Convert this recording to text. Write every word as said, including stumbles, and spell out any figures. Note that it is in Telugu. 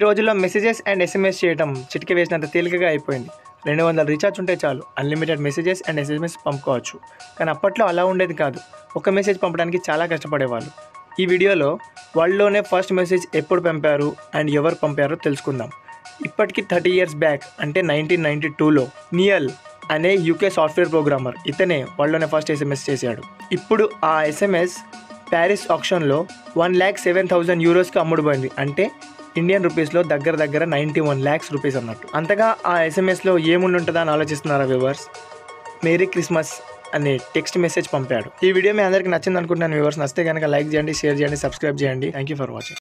ఈ రోజుల్లో మెసేజెస్ అండ్ ఎస్ఎంఎస్ చేయడం చిటిక వేసినంత తేలికగా అయిపోయింది. రెండు వందల రీఛార్జ్ ఉంటే చాలు అన్లిమిటెడ్ మెసేజెస్ అండ్ ఎస్ఎంఎస్ పంపుకోవచ్చు. కానీ అప్పట్లో అలా ఉండేది కాదు. ఒక మెసేజ్ పంపడానికి చాలా కష్టపడేవాళ్ళు. ఈ వీడియోలో వాళ్ళలోనే ఫస్ట్ మెసేజ్ ఎప్పుడు పంపారు అండ్ ఎవరు పంపారో తెలుసుకుందాం. ఇప్పటికీ థర్టీ ఇయర్స్ బ్యాక్ అంటే నైన్టీన్ నైన్టీ టూలో నియల్ అనే యూకే సాఫ్ట్వేర్ ప్రోగ్రామర్ ఇతనే వాళ్ళలోనే ఫస్ట్ ఎస్ఎంఎస్ చేశాడు. ఇప్పుడు ఆ ఎస్ఎంఎస్ ప్యారిస్ ఆక్షన్లో వన్ ల్యాక్ సెవెన్ థౌజండ్ యూరోస్కి అమ్ముడుపోయింది. అంటే ఇండియన్ రూపీస్లో దగ్గర దగ్గర నైంటీ వన్ ల్యాక్స్ రూపీస్ అన్నట్టు. అంతగా ఆ ఎస్ఎంఎస్లో ఏముండి ఉంటుందా అని ఆలోచిస్తున్నారా వ్యూవర్స్? మేరీ క్రిస్మస్ అనే టెక్స్ట్ మెసేజ్ పంపాడు. ఈ వీడియో మీ అందరికీ నచ్చింది అనుకుంటున్నాను వ్యూవర్స్. నచ్చితే కనుక లైక్ చేయండి, షేర్ చేయండి, సబ్స్క్రైబ్ చేయండి. Thank you for watching.